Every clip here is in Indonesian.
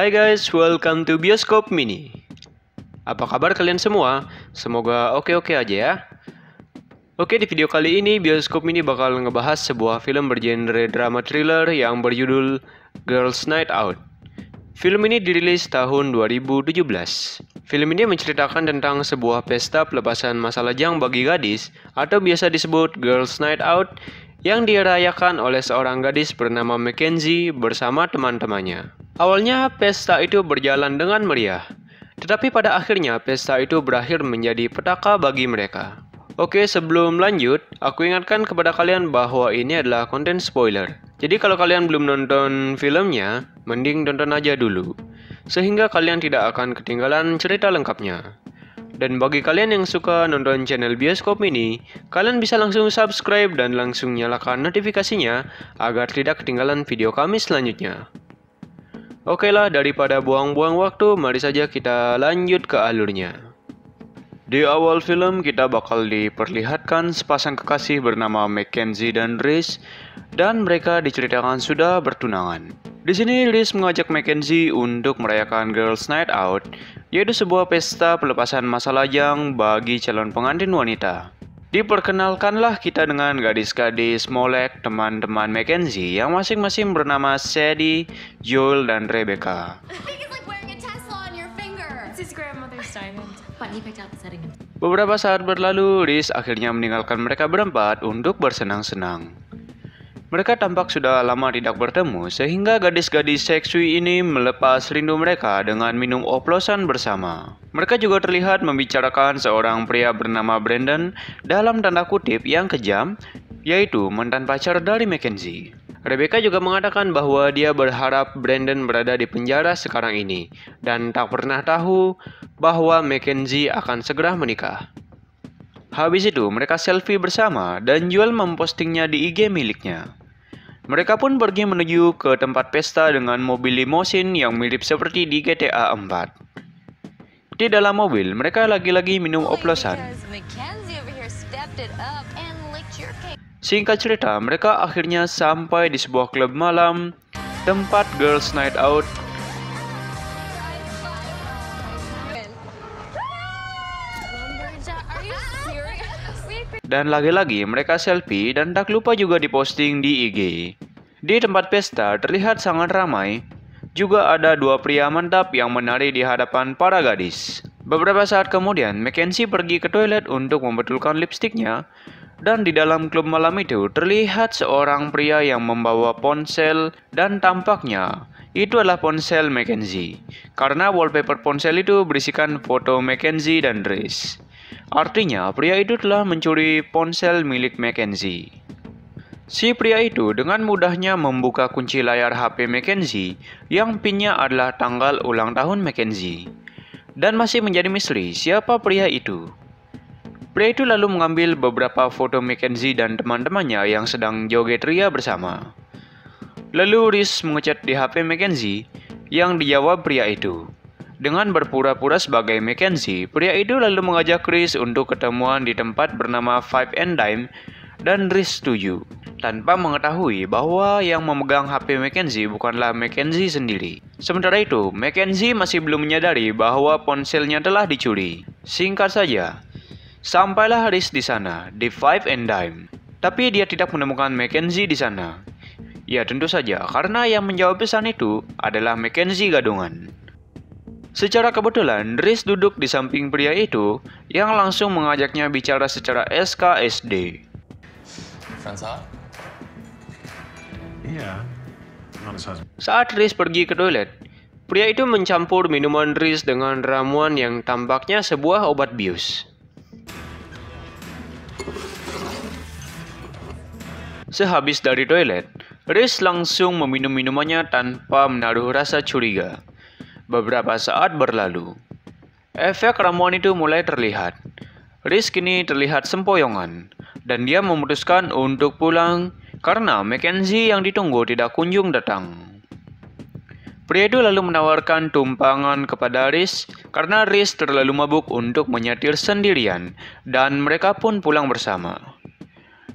Hai guys, welcome to Bioskop Mini. Apa kabar kalian semua? Semoga oke-oke aja ya. Oke, di video kali ini Bioskop Mini bakal ngebahas sebuah film bergenre drama thriller yang berjudul Girl's Night Out. Film ini dirilis tahun 2017. Film ini menceritakan tentang sebuah pesta pelepasan masa lajang bagi gadis atau biasa disebut Girl's Night Out yang dirayakan oleh seorang gadis bernama Mackenzie bersama teman-temannya. Awalnya, pesta itu berjalan dengan meriah, tetapi pada akhirnya pesta itu berakhir menjadi petaka bagi mereka. Oke, sebelum lanjut, aku ingatkan kepada kalian bahwa ini adalah konten spoiler. Jadi kalau kalian belum nonton filmnya, mending tonton aja dulu, sehingga kalian tidak akan ketinggalan cerita lengkapnya. Dan bagi kalian yang suka nonton channel Bioskop Mini, kalian bisa langsung subscribe dan langsung nyalakan notifikasinya agar tidak ketinggalan video kami selanjutnya. Oke lah, daripada buang-buang waktu, mari saja kita lanjut ke alurnya. Di awal film kita bakal diperlihatkan sepasang kekasih bernama Mackenzie dan Reese, dan mereka diceritakan sudah bertunangan. Di sini Reese mengajak Mackenzie untuk merayakan Girls Night Out, yaitu sebuah pesta pelepasan masa lajang bagi calon pengantin wanita. Diperkenalkanlah kita dengan gadis-gadis molek teman-teman Mackenzie yang masing-masing bernama Sadie, Joel, dan Rebecca. Beberapa saat berlalu, Reese akhirnya meninggalkan mereka berempat untuk bersenang-senang. Mereka tampak sudah lama tidak bertemu, sehingga gadis-gadis seksi ini melepas rindu mereka dengan minum oplosan bersama. Mereka juga terlihat membicarakan seorang pria bernama Brandon dalam tanda kutip yang kejam, yaitu mantan pacar dari Mackenzie. Rebecca juga mengatakan bahwa dia berharap Brandon berada di penjara sekarang ini, dan tak pernah tahu bahwa Mackenzie akan segera menikah. Habis itu, mereka selfie bersama dan Joel mempostingnya di IG miliknya. Mereka pun pergi menuju ke tempat pesta dengan mobil limosin yang mirip seperti di GTA 4. Di dalam mobil, mereka lagi-lagi minum oplosan. Singkat cerita, mereka akhirnya sampai di sebuah klub malam, tempat Girls Night Out. Dan lagi-lagi mereka selfie dan tak lupa juga diposting di IG. Di tempat pesta terlihat sangat ramai. Juga ada dua pria mantap yang menari di hadapan para gadis. Beberapa saat kemudian, Mackenzie pergi ke toilet untuk membetulkan lipstiknya. Dan di dalam klub malam itu terlihat seorang pria yang membawa ponsel dan tampaknya itu adalah ponsel Mackenzie. Karena wallpaper ponsel itu berisikan foto Mackenzie dan Reese. Artinya, pria itu telah mencuri ponsel milik Mackenzie. Si pria itu dengan mudahnya membuka kunci layar HP Mackenzie yang pinnya adalah tanggal ulang tahun Mackenzie. Dan masih menjadi misteri siapa pria itu. Pria itu lalu mengambil beberapa foto Mackenzie dan teman-temannya yang sedang joget ria bersama. Lalu Reese mengecat di HP Mackenzie yang dijawab pria itu. Dengan berpura-pura sebagai Mackenzie, pria itu lalu mengajak Chris untuk ketemuan di tempat bernama Five and Dime, dan Chris setuju, tanpa mengetahui bahwa yang memegang HP Mackenzie bukanlah Mackenzie sendiri. Sementara itu, Mackenzie masih belum menyadari bahwa ponselnya telah dicuri. Singkat saja, sampailah Chris di sana, di Five and Dime. Tapi dia tidak menemukan Mackenzie di sana. Ya tentu saja, karena yang menjawab pesan itu adalah Mackenzie gadungan. Secara kebetulan, Reese duduk di samping pria itu yang langsung mengajaknya bicara secara SKSD. Saat Reese pergi ke toilet, pria itu mencampur minuman Reese dengan ramuan yang tampaknya sebuah obat bius. Sehabis dari toilet, Reese langsung meminum minumannya tanpa menaruh rasa curiga. Beberapa saat berlalu, efek ramuan itu mulai terlihat. Reese kini terlihat sempoyongan, dan dia memutuskan untuk pulang karena Mackenzie yang ditunggu tidak kunjung datang. Pria itu lalu menawarkan tumpangan kepada Reese karena Reese terlalu mabuk untuk menyetir sendirian, dan mereka pun pulang bersama.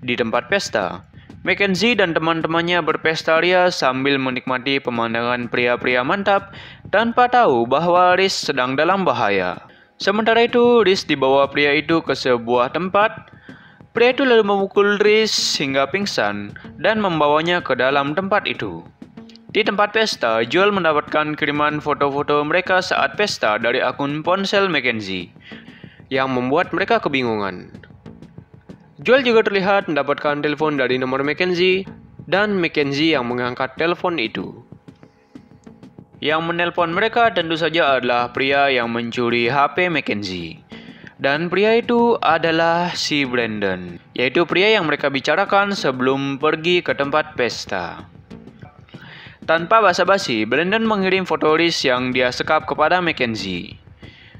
Di tempat pesta, Mackenzie dan teman-temannya berpesta ria sambil menikmati pemandangan pria-pria mantap tanpa tahu bahwa Reese sedang dalam bahaya. Sementara itu, Reese dibawa pria itu ke sebuah tempat. Pria itu lalu memukul Reese hingga pingsan dan membawanya ke dalam tempat itu. Di tempat pesta, Joel mendapatkan kiriman foto-foto mereka saat pesta dari akun ponsel Mackenzie, yang membuat mereka kebingungan. Joel juga terlihat mendapatkan telepon dari nomor Mackenzie dan Mackenzie yang mengangkat telepon itu. Yang menelpon mereka tentu saja adalah pria yang mencuri HP Mackenzie. Dan pria itu adalah si Brandon, yaitu pria yang mereka bicarakan sebelum pergi ke tempat pesta. Tanpa basa-basi, Brandon mengirim foto Reese yang dia sekap kepada Mackenzie.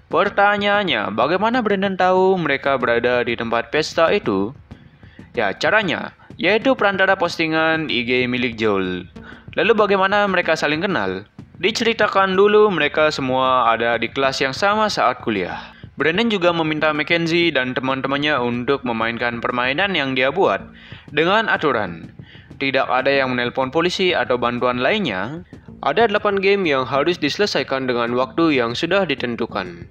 Pertanyaannya, bagaimana Brandon tahu mereka berada di tempat pesta itu? Ya, caranya, yaitu perantara postingan IG milik Joel. Lalu bagaimana mereka saling kenal? Diceritakan dulu mereka semua ada di kelas yang sama saat kuliah. Brandon juga meminta Mackenzie dan teman-temannya untuk memainkan permainan yang dia buat dengan aturan. Tidak ada yang menelpon polisi atau bantuan lainnya. Ada 8 game yang harus diselesaikan dengan waktu yang sudah ditentukan.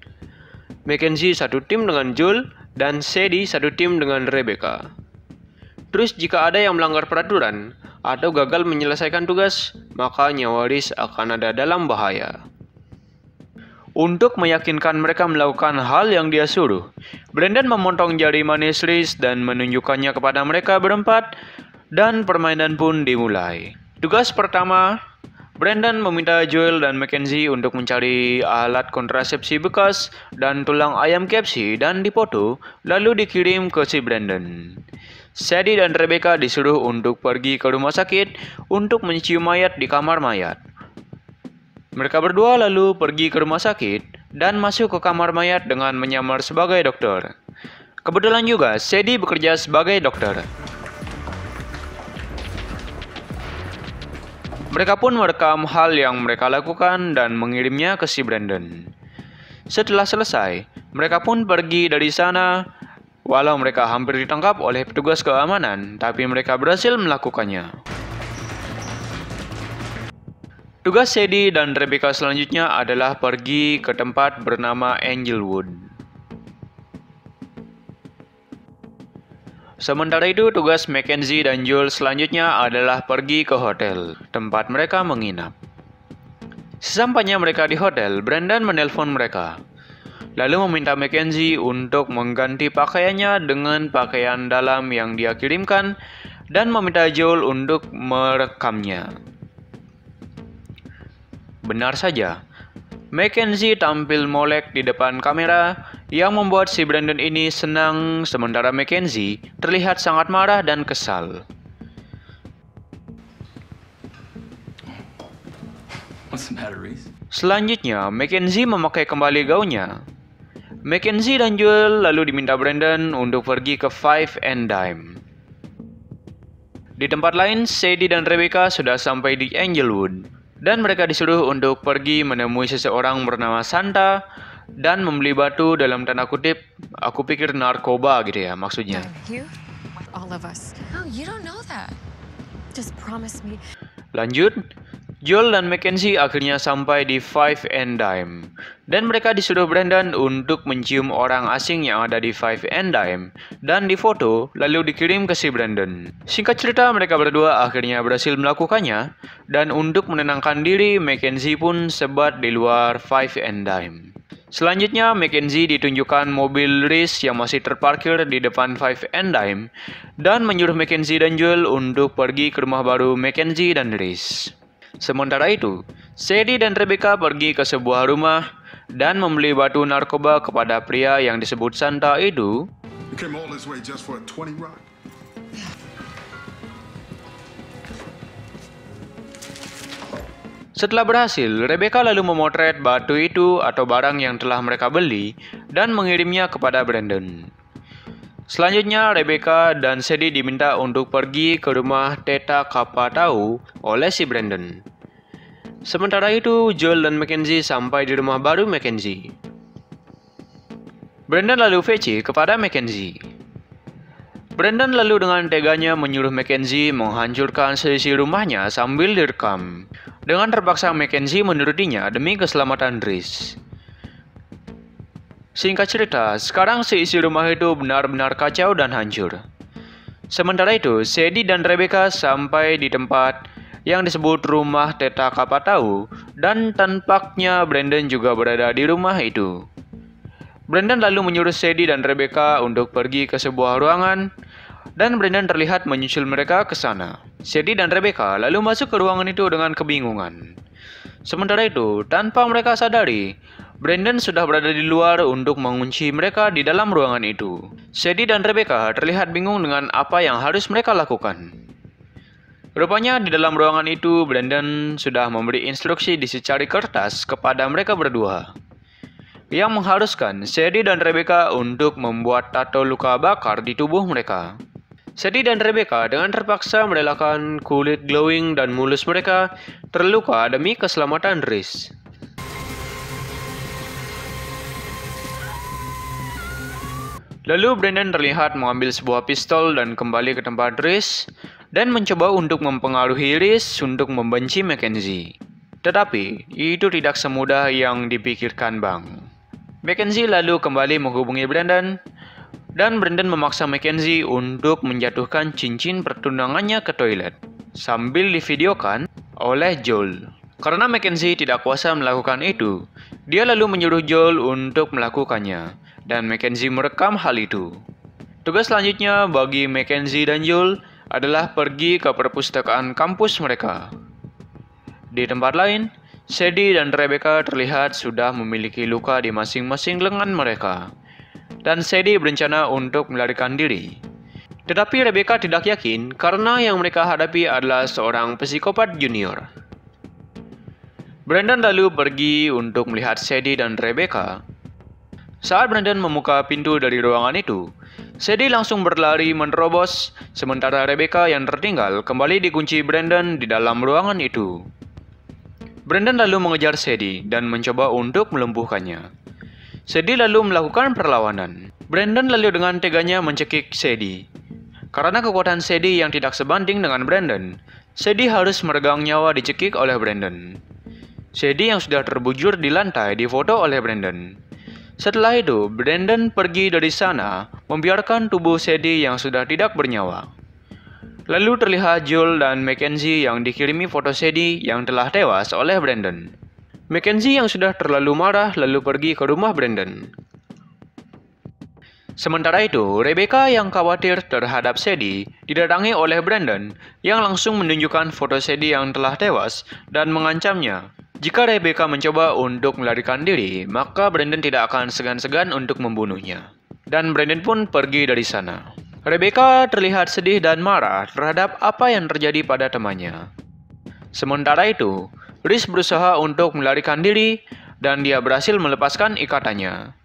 Mackenzie satu tim dengan Joel dan Sadie satu tim dengan Rebecca. Terus jika ada yang melanggar peraturan atau gagal menyelesaikan tugas, maka nyawa Reese akan ada dalam bahaya. Untuk meyakinkan mereka melakukan hal yang dia suruh, Brandon memotong jari manis Reese dan menunjukkannya kepada mereka berempat, dan permainan pun dimulai. Tugas pertama, Brandon meminta Joel dan Mackenzie untuk mencari alat kontrasepsi bekas dan tulang ayam KFC dan dipoto, lalu dikirim ke si Brandon. Sadie dan Rebecca disuruh untuk pergi ke rumah sakit untuk mencium mayat di kamar mayat. Mereka berdua lalu pergi ke rumah sakit dan masuk ke kamar mayat dengan menyamar sebagai dokter. Kebetulan juga Sadie bekerja sebagai dokter. Mereka pun merekam hal yang mereka lakukan dan mengirimnya ke si Brandon. Setelah selesai, mereka pun pergi dari sana. Walau mereka hampir ditangkap oleh petugas keamanan, tapi mereka berhasil melakukannya. Tugas Sadie dan Rebecca selanjutnya adalah pergi ke tempat bernama Angelwood. Sementara itu, tugas Mackenzie dan Joel selanjutnya adalah pergi ke hotel, tempat mereka menginap. Sesampainya mereka di hotel, Brandon menelpon mereka. Lalu meminta Mackenzie untuk mengganti pakaiannya dengan pakaian dalam yang dia kirimkan dan meminta Joel untuk merekamnya. Benar saja, Mackenzie tampil molek di depan kamera, yang membuat si Brandon ini senang, sementara Mackenzie terlihat sangat marah dan kesal. Selanjutnya, Mackenzie memakai kembali gaunnya. Mackenzie dan Joel lalu diminta Brandon untuk pergi ke Five and Dime. Di tempat lain, Sadie dan Rebecca sudah sampai di Angelwood, dan mereka disuruh untuk pergi menemui seseorang bernama Santa dan membeli batu dalam tanda kutip, aku pikir narkoba gitu ya maksudnya. Lanjut, Joel dan Mackenzie akhirnya sampai di Five and Dime, dan mereka disuruh Brandon untuk mencium orang asing yang ada di Five and Dime, dan difoto lalu dikirim ke si Brandon. Singkat cerita, mereka berdua akhirnya berhasil melakukannya, dan untuk menenangkan diri, Mackenzie pun sebat di luar Five and Dime. Selanjutnya, Mackenzie ditunjukkan mobil Reese yang masih terparkir di depan Five and Dime dan menyuruh Mackenzie dan Joel untuk pergi ke rumah baru Mackenzie dan Reese. Sementara itu, Sadie dan Rebecca pergi ke sebuah rumah dan membeli batu narkoba kepada pria yang disebut Santa Edu. Setelah berhasil, Rebecca lalu memotret batu itu atau barang yang telah mereka beli dan mengirimnya kepada Brandon. Selanjutnya, Rebecca dan Sadie diminta untuk pergi ke rumah Teta Kapatau oleh si Brandon. Sementara itu, Joel dan Mackenzie sampai di rumah baru Mackenzie. Brandon lalu VC kepada Mackenzie. Brandon lalu dengan teganya menyuruh Mackenzie menghancurkan seisi rumahnya sambil direkam. Dengan terpaksa Mackenzie menurutinya demi keselamatan Reese. Singkat cerita, sekarang seisi rumah itu benar-benar kacau dan hancur. Sementara itu, Sadie dan Rebecca sampai di tempat yang disebut rumah Teta Kapatau dan tampaknya Brandon juga berada di rumah itu. Brandon lalu menyuruh Sadie dan Rebecca untuk pergi ke sebuah ruangan dan Brandon terlihat menyusul mereka ke sana. Sadie dan Rebecca lalu masuk ke ruangan itu dengan kebingungan. Sementara itu, tanpa mereka sadari, Brandon sudah berada di luar untuk mengunci mereka di dalam ruangan itu. Sadie dan Rebecca terlihat bingung dengan apa yang harus mereka lakukan. Rupanya di dalam ruangan itu, Brandon sudah memberi instruksi di secari kertas kepada mereka berdua, yang mengharuskan Sadie dan Rebecca untuk membuat tato luka bakar di tubuh mereka. Sadie dan Rebecca dengan terpaksa merelakan kulit glowing dan mulus mereka terluka demi keselamatan Reese. Lalu Brandon terlihat mengambil sebuah pistol dan kembali ke tempat Reese dan mencoba untuk mempengaruhi Reese untuk membenci Mackenzie. Tetapi, itu tidak semudah yang dipikirkan Bang. Mackenzie lalu kembali menghubungi Brandon dan Brandon memaksa Mackenzie untuk menjatuhkan cincin pertunangannya ke toilet sambil divideokan oleh Joel. Karena Mackenzie tidak kuasa melakukan itu, dia lalu menyuruh Joel untuk melakukannya. Dan Mackenzie merekam hal itu. Tugas selanjutnya bagi Mackenzie dan Joel adalah pergi ke perpustakaan kampus mereka. Di tempat lain, Sadie dan Rebecca terlihat sudah memiliki luka di masing-masing lengan mereka. Dan Sadie berencana untuk melarikan diri. Tetapi Rebecca tidak yakin karena yang mereka hadapi adalah seorang psikopat junior. Brandon lalu pergi untuk melihat Sadie dan Rebecca. Saat Brandon membuka pintu dari ruangan itu, Sadie langsung berlari menerobos, sementara Rebecca yang tertinggal kembali dikunci Brandon di dalam ruangan itu. Brandon lalu mengejar Sadie dan mencoba untuk melumpuhkannya. Sadie lalu melakukan perlawanan. Brandon lalu dengan teganya mencekik Sadie. Karena kekuatan Sadie yang tidak sebanding dengan Brandon, Sadie harus meregang nyawa dicekik oleh Brandon. Sadie yang sudah terbujur di lantai difoto oleh Brandon. Setelah itu, Brandon pergi dari sana, membiarkan tubuh Sadie yang sudah tidak bernyawa. Lalu terlihat Joel dan Mackenzie yang dikirimi foto Sadie yang telah tewas oleh Brandon. Mackenzie yang sudah terlalu marah lalu pergi ke rumah Brandon. Sementara itu, Rebecca yang khawatir terhadap Sadie didatangi oleh Brandon yang langsung menunjukkan foto Sadie yang telah tewas dan mengancamnya. Jika Rebecca mencoba untuk melarikan diri, maka Brandon tidak akan segan-segan untuk membunuhnya. Dan Brandon pun pergi dari sana. Rebecca terlihat sedih dan marah terhadap apa yang terjadi pada temannya. Sementara itu, Reese berusaha untuk melarikan diri dan dia berhasil melepaskan ikatannya.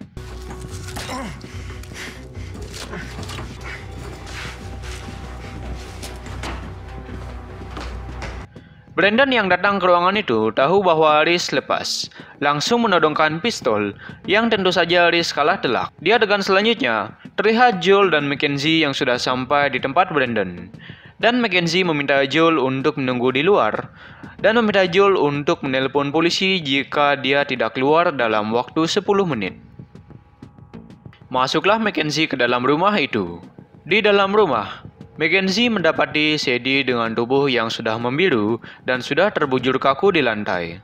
Brandon yang datang ke ruangan itu tahu bahwa Reese lepas, langsung menodongkan pistol, yang tentu saja Reese kalah telak. Di adegan selanjutnya, terlihat Joel dan Mackenzie yang sudah sampai di tempat Brandon. Dan Mackenzie meminta Joel untuk menunggu di luar, dan meminta Joel untuk menelpon polisi jika dia tidak keluar dalam waktu 10 menit. Masuklah Mackenzie ke dalam rumah itu. Di dalam rumah, Mackenzie mendapati Sadie dengan tubuh yang sudah membiru dan sudah terbujur kaku di lantai.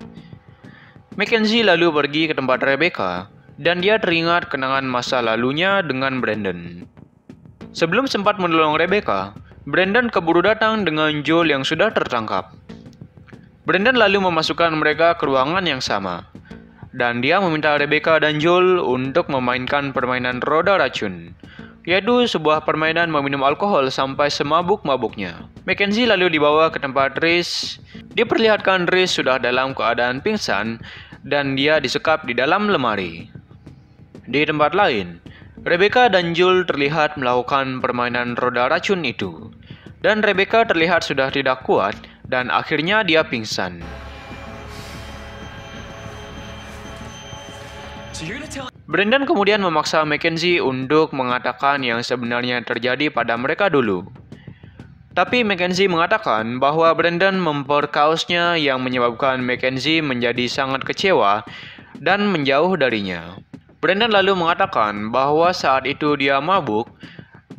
Mackenzie lalu pergi ke tempat Rebecca dan dia teringat kenangan masa lalunya dengan Brandon. Sebelum sempat menolong Rebecca, Brandon keburu datang dengan Joel yang sudah tertangkap. Brandon lalu memasukkan mereka ke ruangan yang sama dan dia meminta Rebecca dan Joel untuk memainkan permainan roda racun, yaitu sebuah permainan meminum alkohol sampai semabuk-mabuknya. Mackenzie lalu dibawa ke tempat Reese. Diperlihatkan Reese sudah dalam keadaan pingsan dan dia disekap di dalam lemari. Di tempat lain, Rebecca dan Joel terlihat melakukan permainan roda racun itu. Dan Rebecca terlihat sudah tidak kuat dan akhirnya dia pingsan. Brandon kemudian memaksa Mackenzie untuk mengatakan yang sebenarnya terjadi pada mereka dulu. Tapi Mackenzie mengatakan bahwa Brandon memperkaosnya yang menyebabkan Mackenzie menjadi sangat kecewa dan menjauh darinya. Brandon lalu mengatakan bahwa saat itu dia mabuk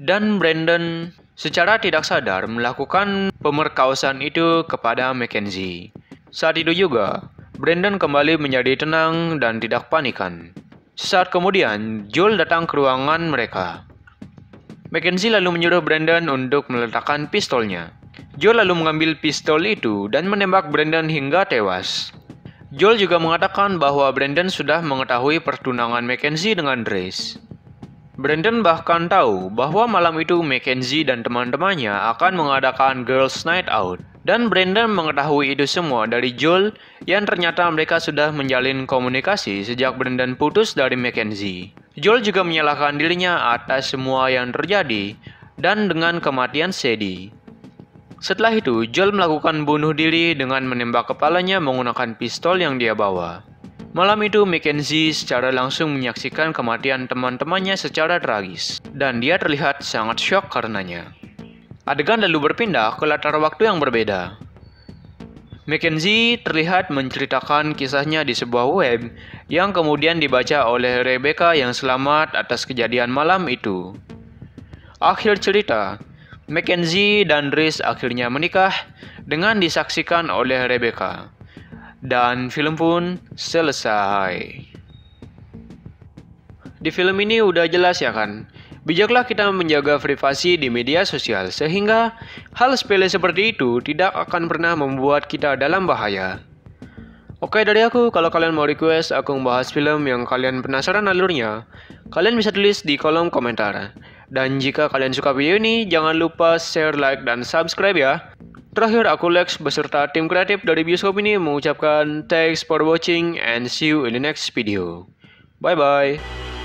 dan Brandon secara tidak sadar melakukan pemerkosaan itu kepada Mackenzie. Saat itu juga, Brandon kembali menjadi tenang dan tidak panikan. Sesaat kemudian, Joel datang ke ruangan mereka. Mackenzie lalu menyuruh Brandon untuk meletakkan pistolnya. Joel lalu mengambil pistol itu dan menembak Brandon hingga tewas. Joel juga mengatakan bahwa Brandon sudah mengetahui pertunangan Mackenzie dengan Grace. Brandon bahkan tahu bahwa malam itu Mackenzie dan teman-temannya akan mengadakan Girl's Night Out. Dan Brandon mengetahui itu semua dari Joel yang ternyata mereka sudah menjalin komunikasi sejak Brandon putus dari Mackenzie. Joel juga menyalahkan dirinya atas semua yang terjadi dan dengan kematian Sadie. Setelah itu, Joel melakukan bunuh diri dengan menembak kepalanya menggunakan pistol yang dia bawa. Malam itu, Mackenzie secara langsung menyaksikan kematian teman-temannya secara tragis, dan dia terlihat sangat syok karenanya. Adegan lalu berpindah ke latar waktu yang berbeda. Mackenzie terlihat menceritakan kisahnya di sebuah web yang kemudian dibaca oleh Rebecca yang selamat atas kejadian malam itu. Akhir cerita, Mackenzie dan Reese akhirnya menikah dengan disaksikan oleh Rebecca. Dan film pun selesai. Di film ini udah jelas ya kan? Bijaklah kita menjaga privasi di media sosial sehingga hal sepele seperti itu tidak akan pernah membuat kita dalam bahaya. Oke, dari aku, kalau kalian mau request aku membahas film yang kalian penasaran alurnya, kalian bisa tulis di kolom komentar. Dan jika kalian suka video ini, jangan lupa share, like, dan subscribe ya. Terakhir, aku Lex beserta tim kreatif dari Bioskop Mini mengucapkan thanks for watching and see you in the next video. Bye-bye.